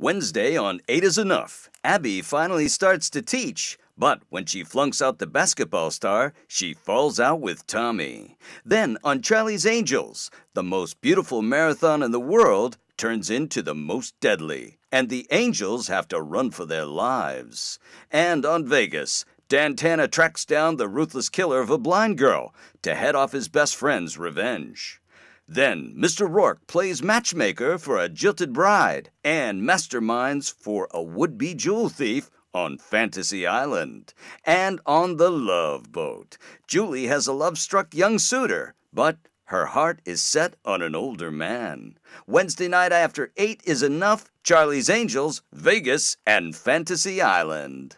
Wednesday on 8 is Enough, Abby finally starts to teach, but when she flunks out the basketball star, she falls out with Tommy. Then on Charlie's Angels, the most beautiful marathon in the world turns into the most deadly, and the angels have to run for their lives. And on Vegas, Dantana tracks down the ruthless killer of a blind girl to head off his best friend's revenge. Then Mr. Rourke plays matchmaker for a jilted bride and masterminds for a would-be jewel thief on Fantasy Island. And on the Love Boat, Julie has a love-struck young suitor, but her heart is set on an older man. Wednesday night after 8 is Enough, Charlie's Angels, Vegas, and Fantasy Island.